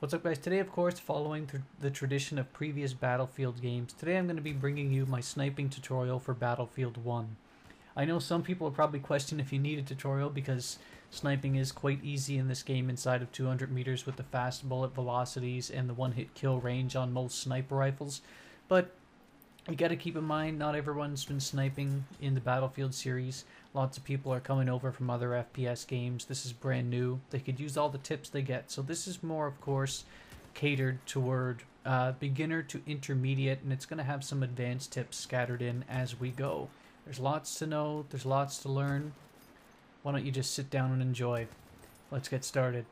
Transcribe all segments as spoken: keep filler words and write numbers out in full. What's up guys, today of course following the tradition of previous Battlefield games, today I'm going to be bringing you my sniping tutorial for Battlefield one. I know some people will probably question if you need a tutorial because sniping is quite easy in this game inside of two hundred meters with the fast bullet velocities and the one hit kill range on most sniper rifles, but you gotta keep in mind not everyone's been sniping in the Battlefield series. Lots of people are coming over from other F P S games. This is brand new. They could use all the tips they get. So this is more, of course, catered toward uh, beginner to intermediate, and it's gonna have some advanced tips scattered in as we go. There's lots to know, there's lots to learn. Why don't you just sit down and enjoy? Let's get started.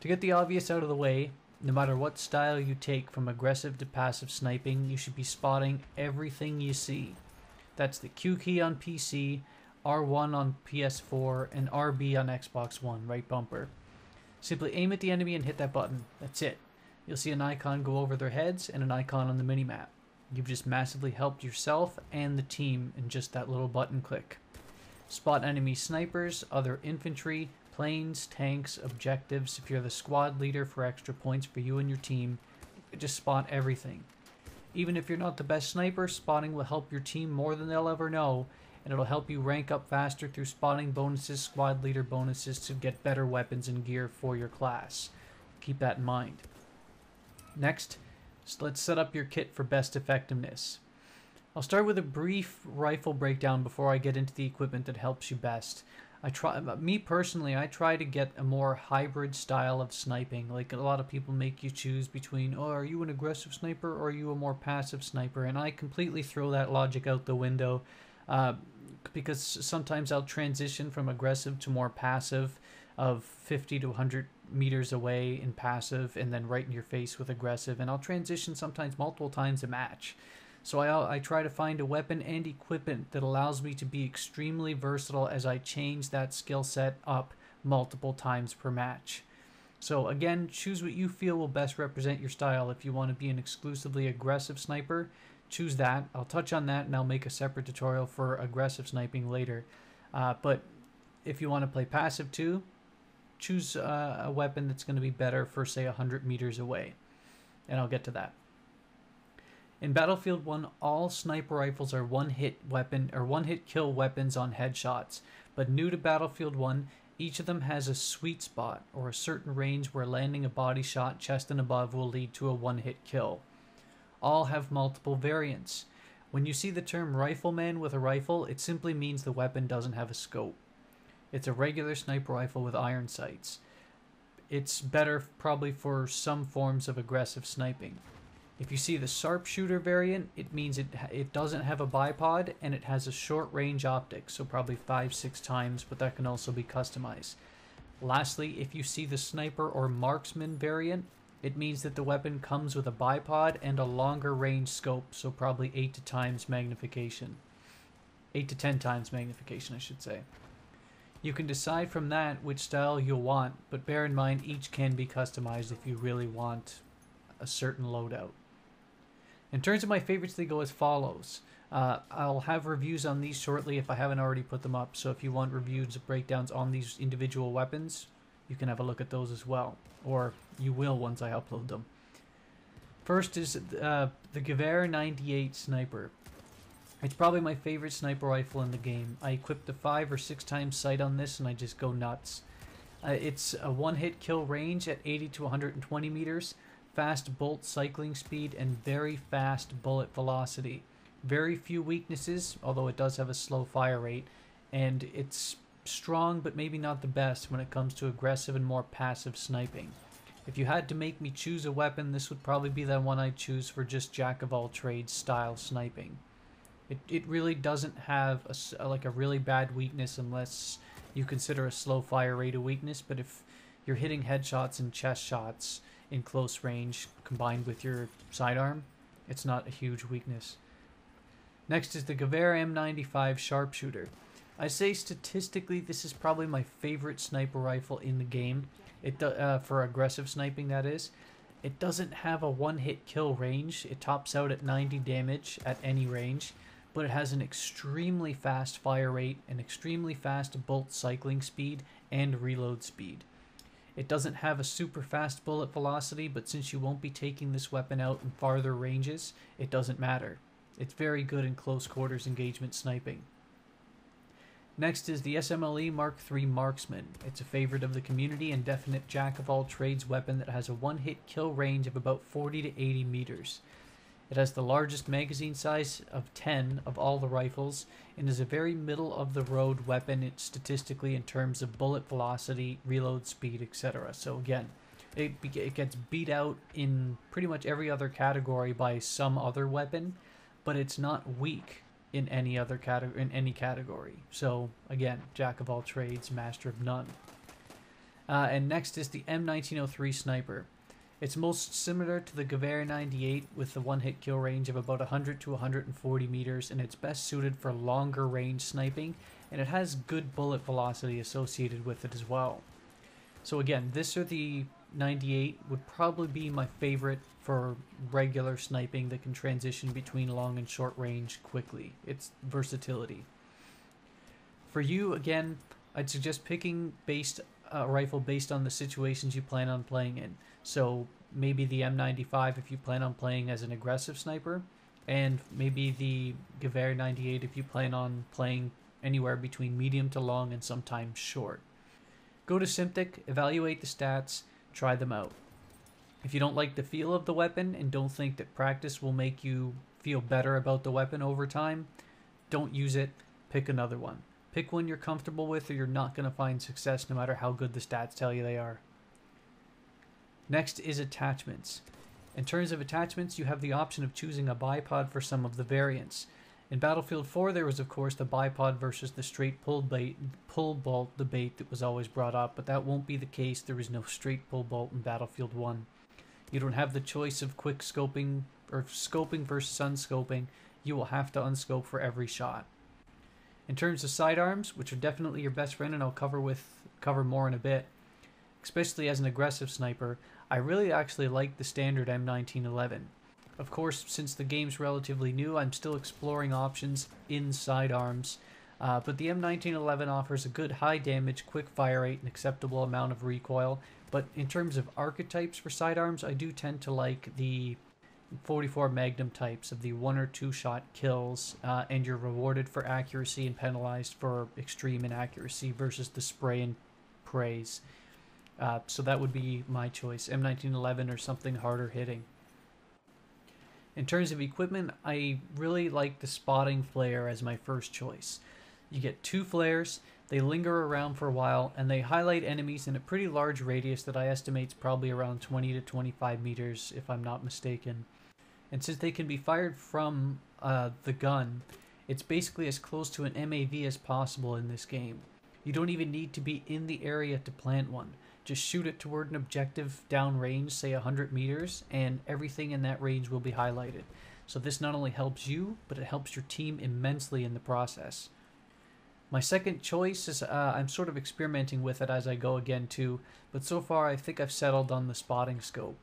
To get the obvious out of the way, no matter what style you take, from aggressive to passive sniping, you should be spotting everything you see. That's the Q key on P C, R one on P S four, and R B on Xbox One, right bumper. Simply aim at the enemy and hit that button. That's it. You'll see an icon go over their heads and an icon on the minimap. You've just massively helped yourself and the team in just that little button click. Spot enemy snipers, other infantry, planes, tanks, objectives. If you're the squad leader, for extra points for you and your team, just spot everything. Even if you're not the best sniper, spotting will help your team more than they'll ever know, and it'll help you rank up faster through spotting bonuses, squad leader bonuses to get better weapons and gear for your class. Keep that in mind. Next, so let's set up your kit for best effectiveness. I'll start with a brief rifle breakdown before I get into the equipment that helps you best. I try, me personally, I try to get a more hybrid style of sniping. Like, a lot of people make you choose between, oh, are you an aggressive sniper or are you a more passive sniper? And I completely throw that logic out the window uh, because sometimes I'll transition from aggressive to more passive, of fifty to one hundred meters away in passive and then right in your face with aggressive. And I'll transition sometimes multiple times a match. So I, I try to find a weapon and equipment that allows me to be extremely versatile as I change that skill set up multiple times per match. So again, choose what you feel will best represent your style. If you want to be an exclusively aggressive sniper, choose that. I'll touch on that and I'll make a separate tutorial for aggressive sniping later. Uh, but if you want to play passive too, choose uh, a weapon that's going to be better for, say, one hundred meters away. And I'll get to that. In Battlefield one, all sniper rifles are one-hit weapon or one-hit kill weapons on headshots, but new to Battlefield one, each of them has a sweet spot or a certain range where landing a body shot chest and above will lead to a one-hit kill. All have multiple variants. When you see the term rifleman with a rifle, it simply means the weapon doesn't have a scope. It's a regular sniper rifle with iron sights. It's better probably for some forms of aggressive sniping. If you see the sharpshooter variant, it means it, it doesn't have a bipod and it has a short range optic, so probably five, six times, but that can also be customized. Lastly, if you see the sniper or marksman variant, it means that the weapon comes with a bipod and a longer range scope, so probably eight to times magnification. Eight to ten times magnification, I should say. You can decide from that which style you'll want, but bear in mind each can be customized if you really want a certain loadout. In terms of my favorites, they go as follows. Uh, I'll have reviews on these shortly if I haven't already put them up, so if you want reviews of breakdowns on these individual weapons, you can have a look at those as well, or you will once I upload them. First is uh, the Gewehr ninety-eight Sniper. It's probably my favorite sniper rifle in the game. I equipped the five or six times sight on this and I just go nuts. Uh, it's a one-hit kill range at eighty to one hundred twenty meters. Fast bolt cycling speed, and very fast bullet velocity. Very few weaknesses, although it does have a slow fire rate, and it's strong but maybe not the best when it comes to aggressive and more passive sniping. If you had to make me choose a weapon, this would probably be the one I'd choose for just jack-of-all-trades style sniping. It, it really doesn't have a, like a really bad weakness unless you consider a slow fire rate a weakness, but if you're hitting headshots and chest shots in close range combined with your sidearm, it's not a huge weakness. Next is the Gewehr M ninety-five Sharpshooter. I say statistically this is probably my favorite sniper rifle in the game. It uh, for aggressive sniping, that is. It doesn't have a one-hit kill range. It tops out at ninety damage at any range, but it has an extremely fast fire rate, an extremely fast bolt cycling speed, and reload speed. It doesn't have a super fast bullet velocity, but since you won't be taking this weapon out in farther ranges, it doesn't matter. It's very good in close quarters engagement sniping. Next is the S M L E Mark three Marksman. It's a favorite of the community and definite jack-of-all-trades weapon that has a one-hit kill range of about forty to eighty meters. It has the largest magazine size of ten of all the rifles and is a very middle-of-the-road weapon statistically in terms of bullet velocity, reload speed, et cetera. So again, it, it gets beat out in pretty much every other category by some other weapon, but it's not weak in any other category, in any category. So again, jack of all trades, master of none. Uh, and next is the M nineteen oh three Sniper. It's most similar to the Gewehr ninety-eight with the one-hit kill range of about one hundred to one hundred forty meters, and it's best suited for longer range sniping, and it has good bullet velocity associated with it as well. So again, this or the ninety-eight would probably be my favorite for regular sniping that can transition between long and short range quickly. It's versatility. For you, again, I'd suggest picking based a rifle based on the situations you plan on playing in. So maybe the M ninety-five if you plan on playing as an aggressive sniper, and maybe the Gewehr ninety-eight if you plan on playing anywhere between medium to long and sometimes short. Go to Simtek, evaluate the stats, try them out. If you don't like the feel of the weapon and don't think that practice will make you feel better about the weapon over time, don't use it, pick another one. Pick one you're comfortable with, or you're not going to find success no matter how good the stats tell you they are. Next is attachments. In terms of attachments, you have the option of choosing a bipod for some of the variants. In Battlefield four, there was of course the bipod versus the straight pull bait, pull bolt debate that was always brought up, but that won't be the case. There is no straight pull bolt in Battlefield one. You don't have the choice of quick scoping or scoping versus unscoping. You will have to unscope for every shot. In terms of sidearms, which are definitely your best friend, and I'll cover with cover more in a bit, especially as an aggressive sniper, I really actually like the standard M nineteen eleven. Of course, since the game's relatively new, I'm still exploring options in sidearms, uh, but the M nineteen eleven offers a good high damage, quick fire rate, and acceptable amount of recoil. But in terms of archetypes for sidearms, I do tend to like the forty-four Magnum types of the one or two shot kills, uh, and you're rewarded for accuracy and penalized for extreme inaccuracy versus the spray and praise. Uh, so that would be my choice, M nineteen eleven or something harder hitting. In terms of equipment, I really like the spotting flare as my first choice. You get two flares, they linger around for a while, and they highlight enemies in a pretty large radius that I estimate is probably around twenty to twenty-five meters if I'm not mistaken. And since they can be fired from uh, the gun, it's basically as close to an M A V as possible in this game. You don't even need to be in the area to plant one. Just shoot it toward an objective downrange, say one hundred meters, and everything in that range will be highlighted. So this not only helps you, but it helps your team immensely in the process. My second choice is, uh, I'm sort of experimenting with it as I go again too, but so far I think I've settled on the spotting scope.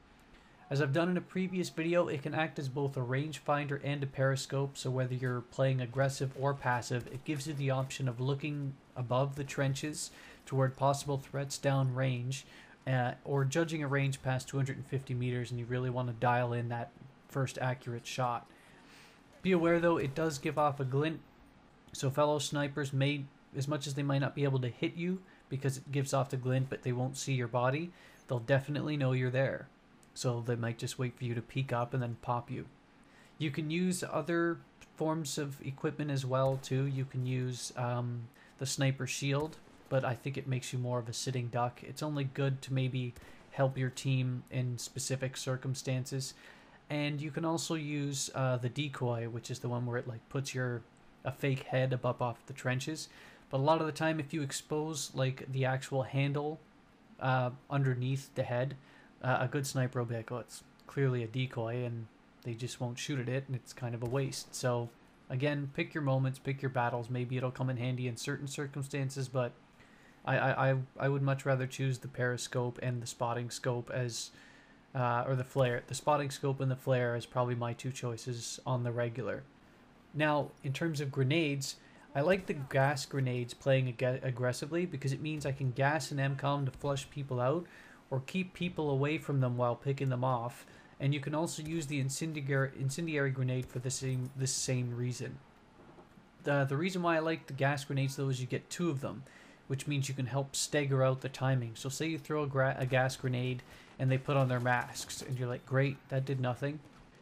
As I've done in a previous video, it can act as both a rangefinder and a periscope, so whether you're playing aggressive or passive, it gives you the option of looking above the trenches toward possible threats downrange, uh, or judging a range past two hundred fifty meters and you really want to dial in that first accurate shot. Be aware though, it does give off a glint. So fellow snipers may, as much as they might not be able to hit you because it gives off the glint, but they won't see your body, they'll definitely know you're there. So they might just wait for you to peek up and then pop you. You can use other forms of equipment as well too. You can use um, the sniper shield, but I think it makes you more of a sitting duck. It's only good to maybe help your team in specific circumstances. And you can also use uh, the decoy, which is the one where it like puts your a fake head above off the trenches, but a lot of the time if you expose like the actual handle uh, underneath the head, uh, a good sniper will be like, oh, it's clearly a decoy, and they just won't shoot at it, and it's kind of a waste. So again, pick your moments, pick your battles. Maybe it'll come in handy in certain circumstances, but I, I, I would much rather choose the periscope and the spotting scope as uh, or the flare. The spotting scope and the flare is probably my two choices on the regular. Now, in terms of grenades, I like the gas grenades playing ag aggressively because it means I can gas an M COM to flush people out, or keep people away from them while picking them off, and you can also use the incendiary, incendiary grenade for the same, the same reason. Uh, the reason why I like the gas grenades, though, is you get two of them, which means you can help stagger out the timing. So say you throw a, gra a gas grenade and they put on their masks, and you're like, great, that did nothing.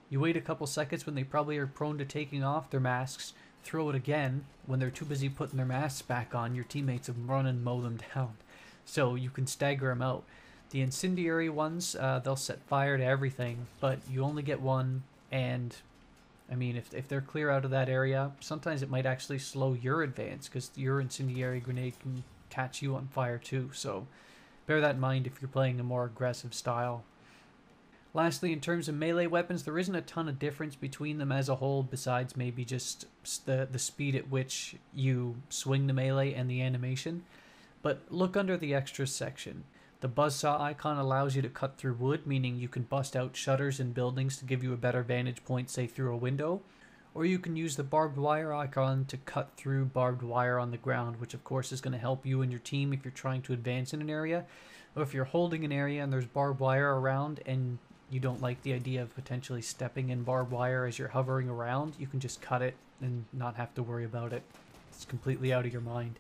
You wait a couple seconds when they probably are prone to taking off their masks, throw it again. When they're too busy putting their masks back on, your teammates will run and mow them down. So you can stagger them out. The incendiary ones, uh, they'll set fire to everything, but you only get one, and I mean, if, if they're clear out of that area, sometimes it might actually slow your advance, because your incendiary grenade can catch you on fire too, so bear that in mind if you're playing a more aggressive style. Lastly, in terms of melee weapons, there isn't a ton of difference between them as a whole, besides maybe just the, the speed at which you swing the melee and the animation. But look under the extras section. The buzzsaw icon allows you to cut through wood, meaning you can bust out shutters and buildings to give you a better vantage point, say through a window. Or you can use the barbed wire icon to cut through barbed wire on the ground, which of course is going to help you and your team if you're trying to advance in an area. Or if you're holding an area and there's barbed wire around and you don't like the idea of potentially stepping in barbed wire as you're hovering around, you can just cut it and not have to worry about it. It's completely out of your mind.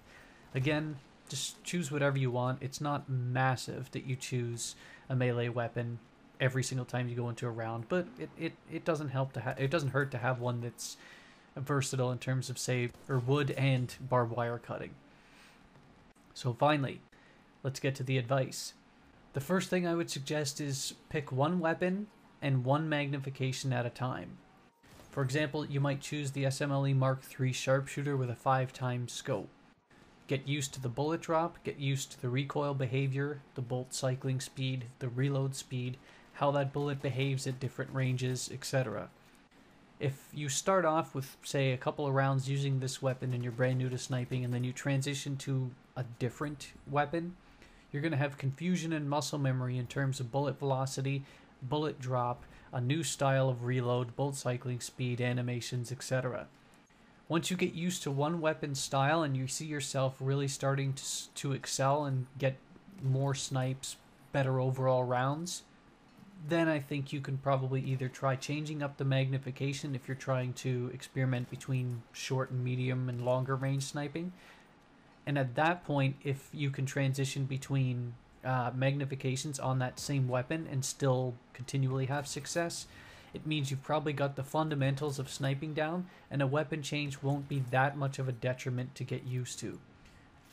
Again, just choose whatever you want. It's not massive that you choose a melee weapon every single time you go into a round, but it, it, it doesn't help to ha it doesn't hurt to have one that's versatile in terms of, say, or wood and barbed wire cutting. So finally, let's get to the advice. The first thing I would suggest is pick one weapon and one magnification at a time. For example, you might choose the S M L E Mark three sharpshooter with a five times scope. Get used to the bullet drop, get used to the recoil behavior, the bolt cycling speed, the reload speed, how that bullet behaves at different ranges, et cetera. If you start off with, say, a couple of rounds using this weapon and you're brand new to sniping, and then you transition to a different weapon, you're going to have confusion and muscle memory in terms of bullet velocity, bullet drop, a new style of reload, bolt cycling speed, animations, et cetera. Once you get used to one weapon style and you see yourself really starting to, to excel and get more snipes, better overall rounds, then I think you can probably either try changing up the magnification if you're trying to experiment between short and medium and longer range sniping. And at that point, if you can transition between uh, magnifications on that same weapon and still continually have success, it means you've probably got the fundamentals of sniping down, and a weapon change won't be that much of a detriment to get used to.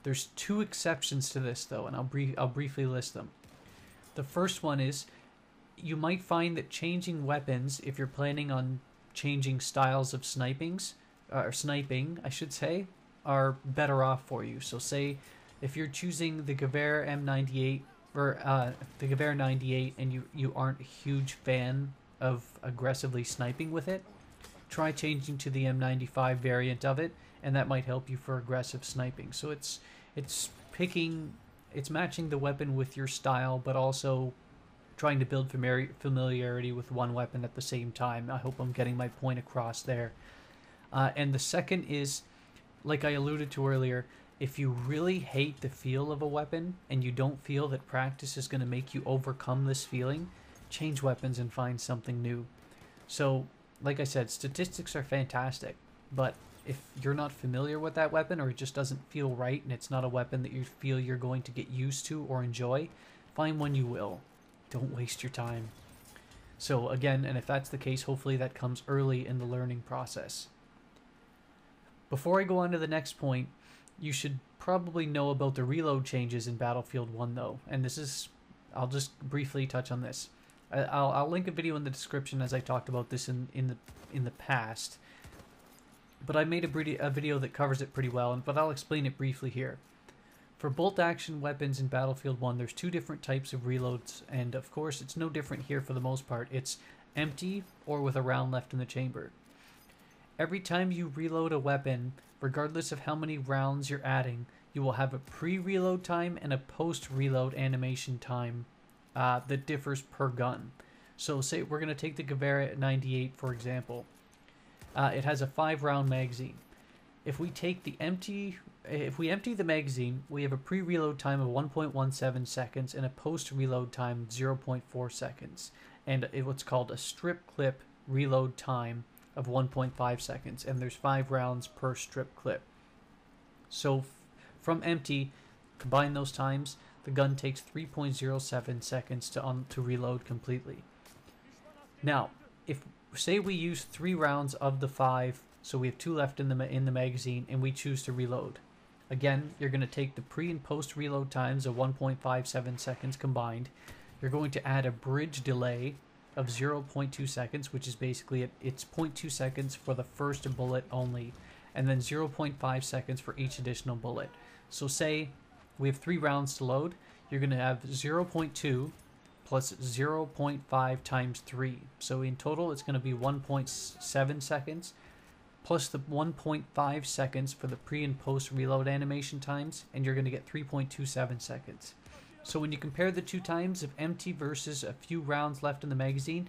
There's two exceptions to this, though, and I'll, brief I'll briefly list them. The first one is, you might find that changing weapons, if you're planning on changing styles of snipings, or sniping, I should say, are better off for you. So say if you're choosing the Gewehr M ninety-eight or uh, the Gewehr ninety-eight and you, you aren't a huge fan of aggressively sniping with it, try changing to the M ninety-five variant of it, and that might help you for aggressive sniping. So it's it's picking, it's matching the weapon with your style, but also trying to build familiar, familiarity with one weapon at the same time. I hope I'm getting my point across there. Uh, and the second is, like I alluded to earlier, if you really hate the feel of a weapon and you don't feel that practice is going to make you overcome this feeling, change weapons and find something new. So, like I said, statistics are fantastic, but if you're not familiar with that weapon or it just doesn't feel right and it's not a weapon that you feel you're going to get used to or enjoy, find one you will. Don't waste your time. So again, and if that's the case, hopefully that comes early in the learning process. Before I go on to the next point, you should probably know about the reload changes in Battlefield one though, and this is, I'll just briefly touch on this. I'll, I'll link a video in the description as I talked about this in, in, the, in the past, but I made a, a video that covers it pretty well, but I'll explain it briefly here. For bolt action weapons in Battlefield one, there's two different types of reloads, and of course it's no different here for the most part. It's empty or with a round left in the chamber. Every time you reload a weapon, regardless of how many rounds you're adding, you will have a pre-reload time and a post-reload animation time uh, that differs per gun. So say we're going to take the Gewehr ninety-eight for example. Uh, it has a five round magazine. If we take the empty, if we empty the magazine, we have a pre-reload time of one point one seven seconds and a post-reload time of zero point four seconds, and what's called a strip clip reload time of one point five seconds, and there's five rounds per strip clip. So from empty, combine those times, the gun takes three point zero seven seconds to un to reload completely. Now, if say we use three rounds of the five, so we have two left in the ma in the magazine, and we choose to reload. Again, you're going to take the pre and post reload times of one point five seven seconds combined. You're going to add a bridge delay of zero point two seconds, which is basically it, it's zero point two seconds for the first bullet only, and then zero point five seconds for each additional bullet. So say we have three rounds to load, you're going to have zero point two plus zero point five times three. So in total, it's going to be one point seven seconds plus the one point five seconds for the pre and post reload animation times, and you're going to get three point two seven seconds. So when you compare the two times of empty versus a few rounds left in the magazine,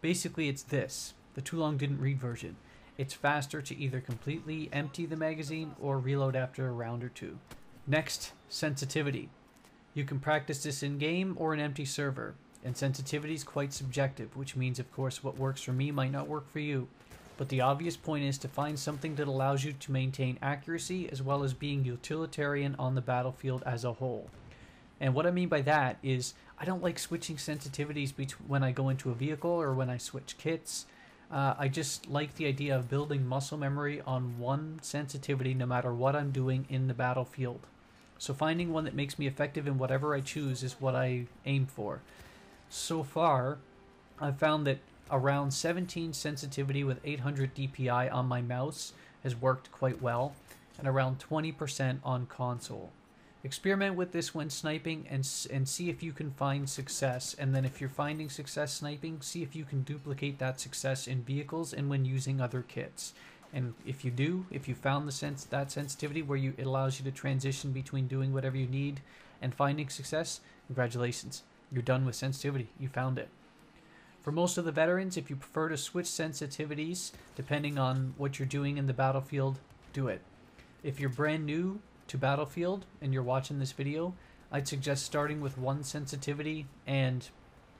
basically it's this, the too long didn't read version. It's faster to either completely empty the magazine or reload after a round or two. Next, sensitivity. You can practice this in game or an empty server, and sensitivity is quite subjective, which means of course what works for me might not work for you, but the obvious point is to find something that allows you to maintain accuracy as well as being utilitarian on the battlefield as a whole. And what I mean by that is I don't like switching sensitivities when I go into a vehicle or when I switch kits. Uh, I just like the idea of building muscle memory on one sensitivity no matter what I'm doing in the battlefield. So finding one that makes me effective in whatever I choose is what I aim for. So far, I've found that around seventeen sensitivity with eight hundred D P I on my mouse has worked quite well, and around twenty percent on console. Experiment with this when sniping and, and see if you can find success, and then if you're finding success sniping, see if you can duplicate that success in vehicles and when using other kits. And if you do, if you found the sense that sensitivity where you, it allows you to transition between doing whatever you need and finding success, congratulations, you're done with sensitivity, you found it. For most of the veterans, if you prefer to switch sensitivities depending on what you're doing in the battlefield, do it. If you're brand new to Battlefield and you're watching this video, I'd suggest starting with one sensitivity and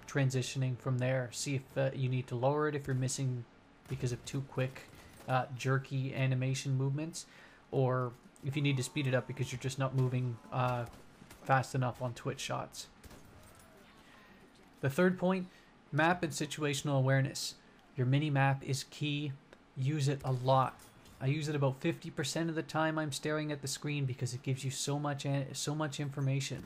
transitioning from there. See if uh, you need to lower it if you're missing because of too quick uh, jerky animation movements, or if you need to speed it up because you're just not moving uh, fast enough on twitch shots. The third point, map and situational awareness. Your mini map is key. Use it a lot. I use it about fifty percent of the time I'm staring at the screen because it gives you so much so much information.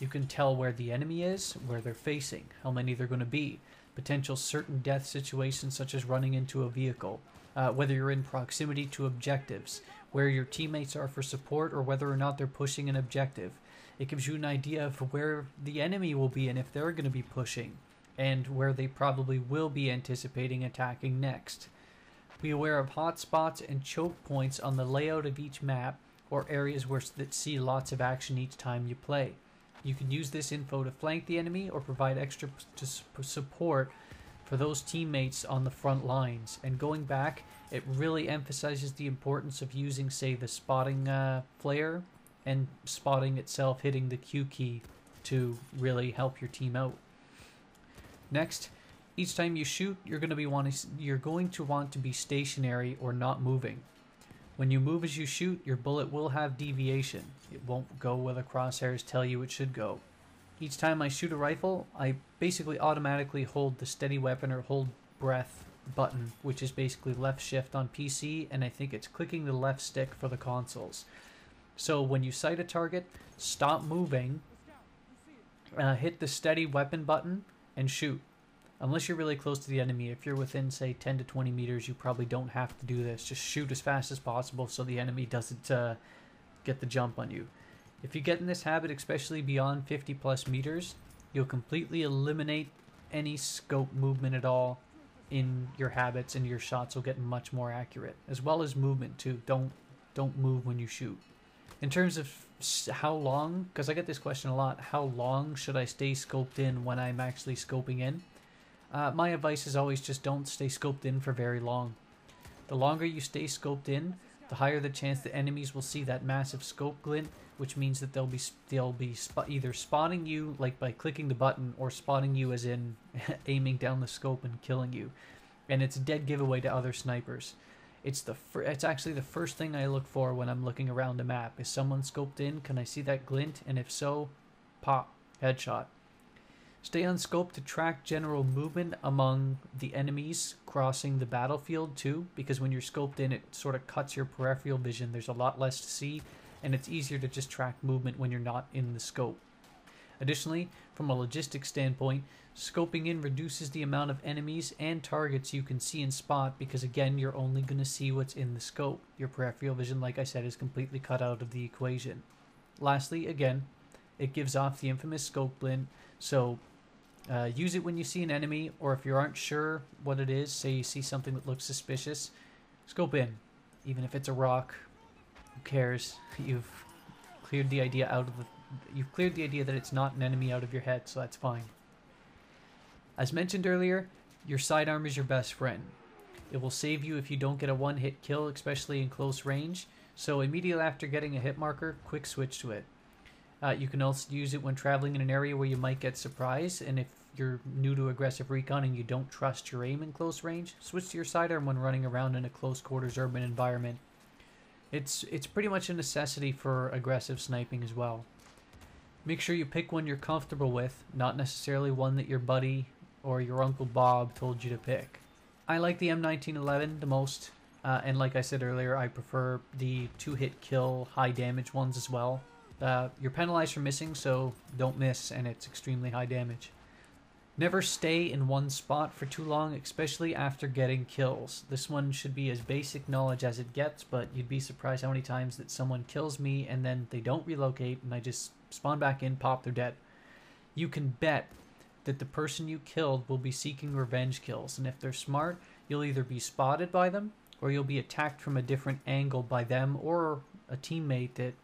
You can tell where the enemy is, where they're facing, how many they're going to be, potential certain death situations such as running into a vehicle, uh, whether you're in proximity to objectives, where your teammates are for support, or whether or not they're pushing an objective. It gives you an idea of where the enemy will be and if they're going to be pushing, and where they probably will be anticipating attacking next. Be aware of hotspots and choke points on the layout of each map, or areas where that see lots of action each time you play. You can use this info to flank the enemy or provide extra support for those teammates on the front lines. And going back, it really emphasizes the importance of using, say, the spotting uh, flare and spotting itself, hitting the Q key to really help your team out. Next, each time you shoot, you're going to be wanting, you're going to want to be stationary or not moving. When you move as you shoot, your bullet will have deviation. It won't go where the crosshairs tell you it should go. Each time I shoot a rifle, I basically automatically hold the steady weapon or hold breath button, which is basically left shift on P C, and I think it's clicking the left stick for the consoles. So when you sight a target, stop moving, uh, hit the steady weapon button, and shoot. Unless you're really close to the enemy, if you're within, say, ten to twenty meters, you probably don't have to do this. Just shoot as fast as possible so the enemy doesn't uh, get the jump on you. If you get in this habit, especially beyond fifty plus meters, you'll completely eliminate any scope movement at all in your habits, and your shots will get much more accurate, as well as movement too. Don't, don't move when you shoot. In terms of how long, because I get this question a lot, how long should I stay scoped in when I'm actually scoping in? Uh, my advice is always just don't stay scoped in for very long. The longer you stay scoped in, The higher the chance that enemies will see that massive scope glint, which means that they'll be they'll be sp either spotting you like by clicking the button, or spotting you as in aiming down the scope and killing you. And it's a dead giveaway to other snipers. It's the fir it's actually the first thing I look for when I'm looking around a map. Is someone scoped in? Can I see that glint? And if so, pop, headshot. Stay on scope to track general movement among the enemies crossing the battlefield too, because when you're scoped in, it sort of cuts your peripheral vision. There's a lot less to see, and it's easier to just track movement when you're not in the scope. Additionally, from a logistics standpoint, scoping in reduces the amount of enemies and targets you can see and spot, because again, you're only going to see what's in the scope. Your peripheral vision, like I said, is completely cut out of the equation. Lastly, again, it gives off the infamous scope glint, so Uh, use it when you see an enemy, or if you aren't sure what it is, say you see something that looks suspicious, scope in. Even if it's a rock, who cares? You've cleared the idea out of the, you've cleared the idea that it's not an enemy out of your head, so that's fine. As mentioned earlier, your sidearm is your best friend. It will save you if you don't get a one-hit kill, especially in close range, so immediately after getting a hit marker, quick switch to it. Uh, you can also use it when traveling in an area where you might get surprised, and if you're new to aggressive recon and you don't trust your aim in close range, switch to your sidearm when running around in a close quarters urban environment. It's, it's pretty much a necessity for aggressive sniping as well. Make sure you pick one you're comfortable with, not necessarily one that your buddy or your Uncle Bob told you to pick. I like the M nineteen eleven the most, uh, and like I said earlier, I prefer the two-hit kill, high damage ones as well. Uh, you're penalized for missing, so don't miss, and it's extremely high damage. Never stay in one spot for too long, especially after getting kills. This one should be as basic knowledge as it gets, but you'd be surprised how many times that someone kills me and then they don't relocate and I just spawn back in, pop, they're dead. You can bet that the person you killed will be seeking revenge kills, and if they're smart, you'll either be spotted by them or you'll be attacked from a different angle by them or a teammate that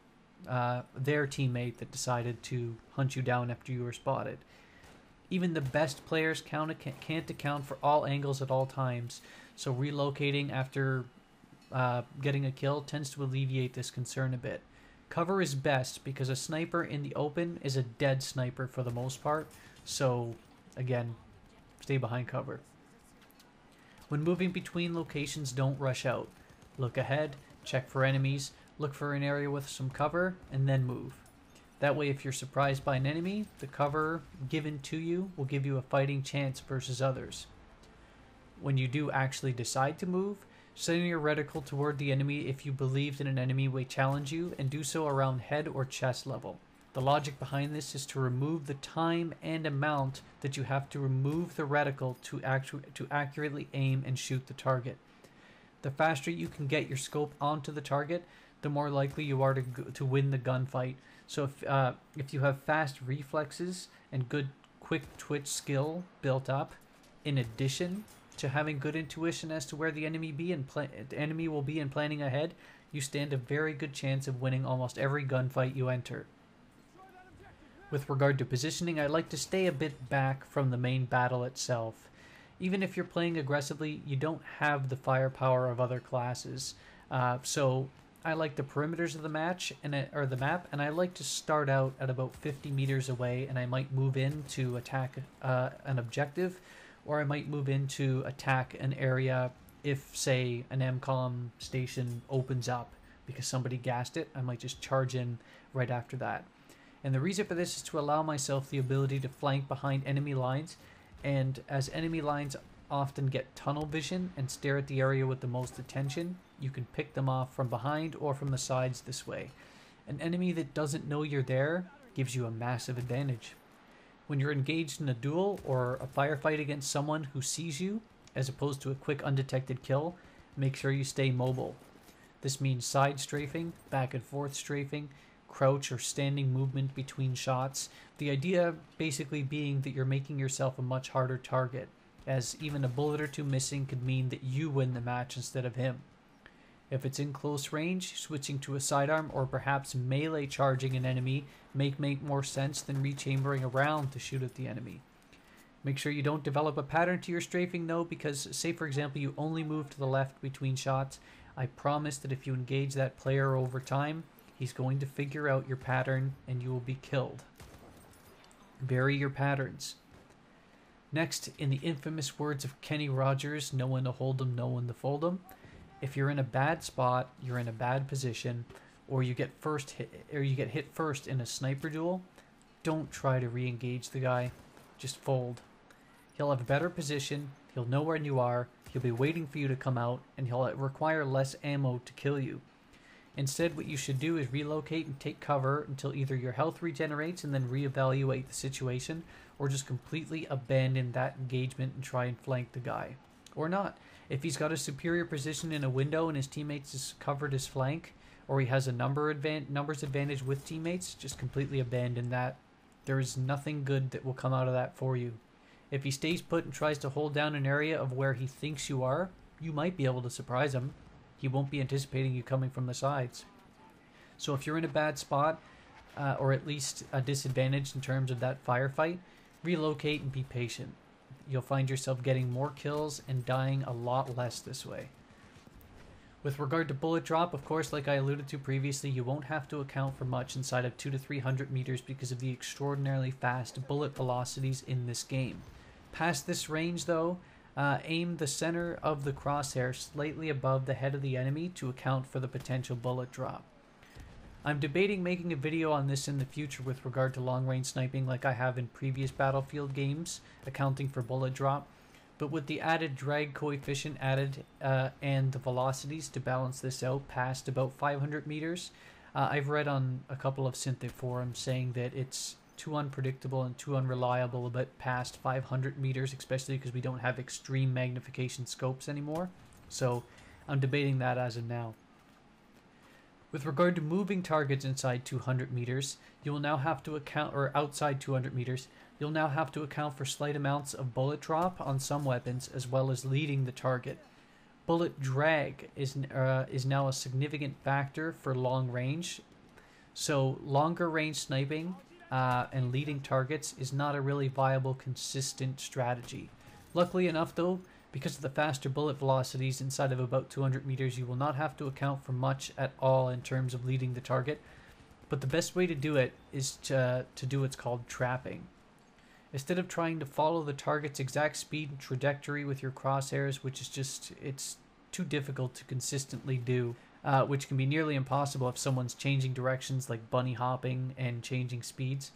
Uh, their teammate that decided to hunt you down after you were spotted. Even the best players count, can't account for all angles at all times, so relocating after uh, getting a kill tends to alleviate this concern a bit. Cover is best because a sniper in the open is a dead sniper for the most part, so again, stay behind cover. When moving between locations, don't rush out. Look ahead, check for enemies, look for an area with some cover, and then move. That way, if you're surprised by an enemy, the cover given to you will give you a fighting chance versus others. When you do actually decide to move, send your reticle toward the enemy if you believe that an enemy will challenge you, and do so around head or chest level. The logic behind this is to remove the time and amount that you have to remove the reticle to, actu to accurately aim and shoot the target. The faster you can get your scope onto the target, the more likely you are to to win the gunfight. So if uh, if you have fast reflexes and good quick twitch skill built up, in addition to having good intuition as to where the enemy be and the enemy will be and planning ahead, you stand a very good chance of winning almost every gunfight you enter. With regard to positioning, I like to stay a bit back from the main battle itself. Even if you're playing aggressively, you don't have the firepower of other classes, uh, so. I like the perimeters of the match and or the map, and I like to start out at about fifty meters away, and I might move in to attack uh, an objective, or I might move in to attack an area if, say, an M COM station opens up because somebody gassed it. I might just charge in right after that. And the reason for this is to allow myself the ability to flank behind enemy lines, and as enemy lines often get tunnel vision and stare at the area with the most attention, you can pick them off from behind or from the sides this way. An enemy that doesn't know you're there gives you a massive advantage. When you're engaged in a duel or a firefight against someone who sees you, as opposed to a quick undetected kill, make sure you stay mobile. This means side strafing, back and forth strafing, crouch or standing movement between shots. The idea basically being that you're making yourself a much harder target, as even a bullet or two missing could mean that you win the match instead of him. If it's in close range, switching to a sidearm or perhaps melee charging an enemy may make more sense than rechambering around to shoot at the enemy. Make sure you don't develop a pattern to your strafing though, because say for example you only move to the left between shots, I promise that if you engage that player over time, he's going to figure out your pattern and you will be killed. Bury your patterns. Next, in the infamous words of Kenny Rogers, no one to hold 'em, no one to fold 'em. If you're in a bad spot, you're in a bad position, or you get first hit, or you get hit first in a sniper duel, don't try to re-engage the guy. Just fold. He'll have a better position, he'll know where you are, he'll be waiting for you to come out, and he'll require less ammo to kill you. Instead, what you should do is relocate and take cover until either your health regenerates and then reevaluate the situation, or just completely abandon that engagement and try and flank the guy. Or not. If he's got a superior position in a window and his teammates has covered his flank, or he has a number advan- numbers advantage with teammates, just completely abandon that. There is nothing good that will come out of that for you. If he stays put and tries to hold down an area of where he thinks you are, you might be able to surprise him. He won't be anticipating you coming from the sides. So if you're in a bad spot, uh, or at least a disadvantage in terms of that firefight, relocate and be patient. You'll find yourself getting more kills and dying a lot less this way. With regard to bullet drop, of course, like I alluded to previously, you won't have to account for much inside of two to three hundred meters because of the extraordinarily fast bullet velocities in this game. Past this range, though, uh, aim the center of the crosshair slightly above the head of the enemy to account for the potential bullet drop. I'm debating making a video on this in the future with regard to long-range sniping like I have in previous Battlefield games, accounting for bullet drop. But with the added drag coefficient added uh, and the velocities to balance this out past about five hundred meters, uh, I've read on a couple of Synthic forums saying that it's too unpredictable and too unreliable a bit past five hundred meters, especially because we don't have extreme magnification scopes anymore. So I'm debating that as of now. With regard to moving targets inside two hundred meters, you will now have to account, or outside two hundred meters, you'll now have to account for slight amounts of bullet drop on some weapons as well as leading the target. Bullet drag is, uh, is now a significant factor for long range, so longer range sniping uh, and leading targets is not a really viable, consistent strategy. Luckily enough though, because of the faster bullet velocities inside of about two hundred meters, you will not have to account for much at all in terms of leading the target, but the best way to do it is to, to do what's called trapping. Instead of trying to follow the target's exact speed and trajectory with your crosshairs, which is just, it's too difficult to consistently do, uh, which can be nearly impossible if someone's changing directions like bunny hopping and changing speeds,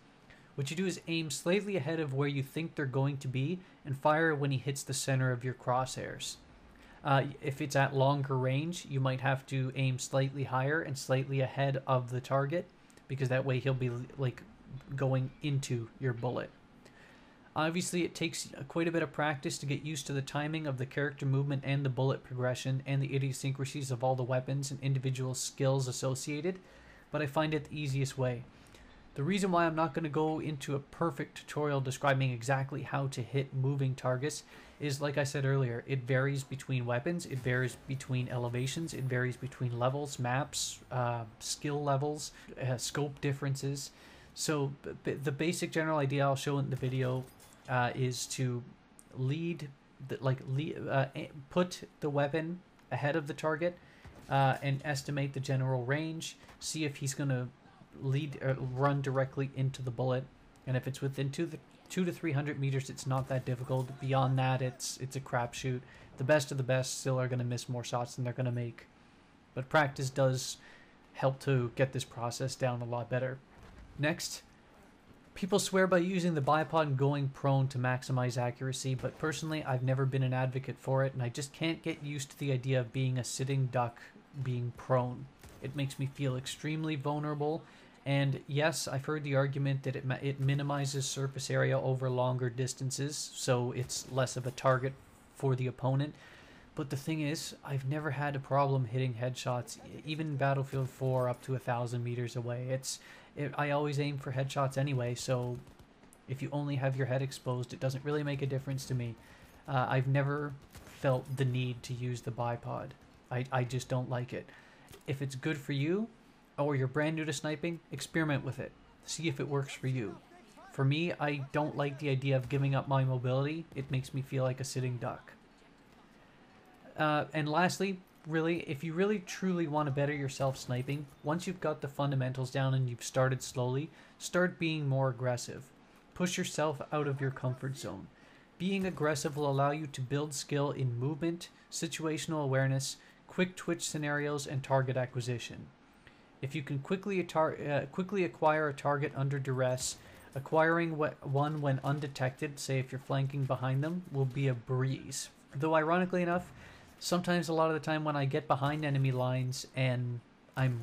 what you do is aim slightly ahead of where you think they're going to be and fire when he hits the center of your crosshairs. Uh, if it's at longer range, you might have to aim slightly higher and slightly ahead of the target, because that way he'll be like going into your bullet. Obviously, it takes quite a bit of practice to get used to the timing of the character movement and the bullet progression and the idiosyncrasies of all the weapons and individual skills associated, but I find it the easiest way. The reason why I'm not going to go into a perfect tutorial describing exactly how to hit moving targets is, like I said earlier, it varies between weapons, it varies between elevations, it varies between levels, maps, uh, skill levels, uh, scope differences. So the basic general idea I'll show in the video Uh, is to lead, the, like lead, uh, put the weapon ahead of the target uh, and estimate the general range. See if he's going to lead, or run directly into the bullet. And if it's within two, the, two to three hundred meters, it's not that difficult. Beyond that, it's it's a crapshoot. The best of the best still are going to miss more shots than they're going to make. But practice does help to get this process down a lot better. Next. People swear by using the bipod and going prone to maximize accuracy, but personally I've never been an advocate for it, and I just can't get used to the idea of being a sitting duck being prone. It makes me feel extremely vulnerable, and yes, I've heard the argument that it, it minimizes surface area over longer distances, so it's less of a target for the opponent, but the thing is, I've never had a problem hitting headshots, even in Battlefield four up to a thousand meters away. It's It, I always aim for headshots anyway, so if you only have your head exposed, it doesn't really make a difference to me. Uh, I've never felt the need to use the bipod. I, I just don't like it. If it's good for you, or you're brand new to sniping, experiment with it. See if it works for you. For me, I don't like the idea of giving up my mobility. It makes me feel like a sitting duck. Uh, and lastly, really, if you really truly want to better yourself sniping, once you've got the fundamentals down and you've started slowly, start being more aggressive. Push yourself out of your comfort zone. Being aggressive will allow you to build skill in movement, situational awareness, quick twitch scenarios, and target acquisition. If you can quickly, tar uh, quickly acquire a target under duress, acquiring one when undetected, say if you're flanking behind them, will be a breeze. Though ironically enough, sometimes a lot of the time when I get behind enemy lines and I'm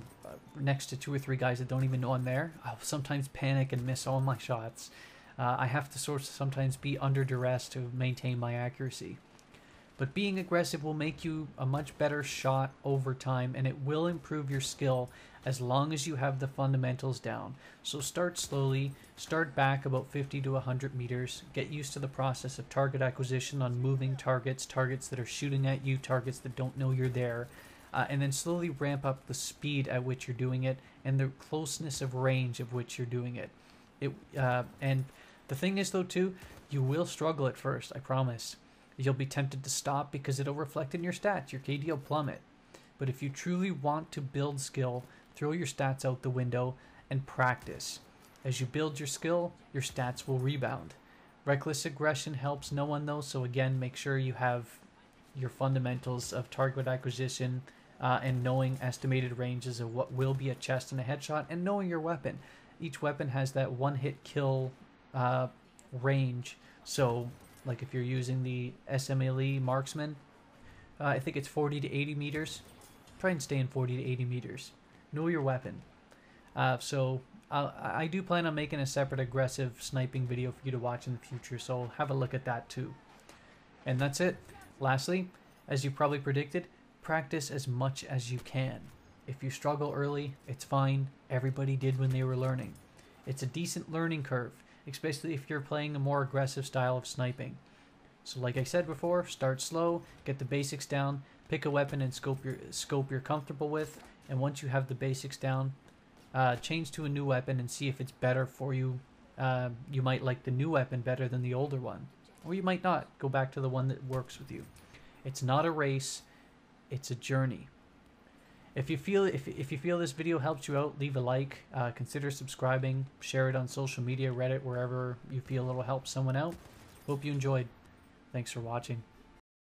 next to two or three guys that don't even know I'm there, I'll sometimes panic and miss all my shots. Uh, I have to sort of sometimes be under duress to maintain my accuracy. But being aggressive will make you a much better shot over time, and it will improve your skill as long as you have the fundamentals down. So start slowly, start back about fifty to one hundred meters, get used to the process of target acquisition on moving targets, targets that are shooting at you, targets that don't know you're there, uh, and then slowly ramp up the speed at which you're doing it and the closeness of range of which you're doing it. It uh, and the thing is though too, you will struggle at first, I promise. You'll be tempted to stop because it'll reflect in your stats. Your K D will plummet. But if you truly want to build skill, throw your stats out the window and practice. As you build your skill, your stats will rebound. Reckless aggression helps no one though, so again, make sure you have your fundamentals of target acquisition uh, and knowing estimated ranges of what will be a chest and a headshot, and knowing your weapon. Each weapon has that one-hit kill uh, range, so like if you're using the S M L E Marksman, uh, I think it's forty to eighty meters. Try and stay in forty to eighty meters. Know your weapon. Uh, so I'll, I do plan on making a separate aggressive sniping video for you to watch in the future, so have a look at that too. And that's it. Lastly, as you probably predicted, practice as much as you can. If you struggle early, it's fine. Everybody did when they were learning. It's a decent learning curve, especially if you're playing a more aggressive style of sniping. So like I said before, start slow, get the basics down, pick a weapon and scope your scope you're comfortable with, and once you have the basics down, uh, change to a new weapon and see if it's better for you. Uh, you might like the new weapon better than the older one, or you might not. Go back to the one that works with you. It's not a race, it's a journey. If you feel if, if you feel this video helps you out, leave a like, uh, consider subscribing, share it on social media, Reddit, wherever you feel it'll help someone out. Hope you enjoyed. Thanks for watching.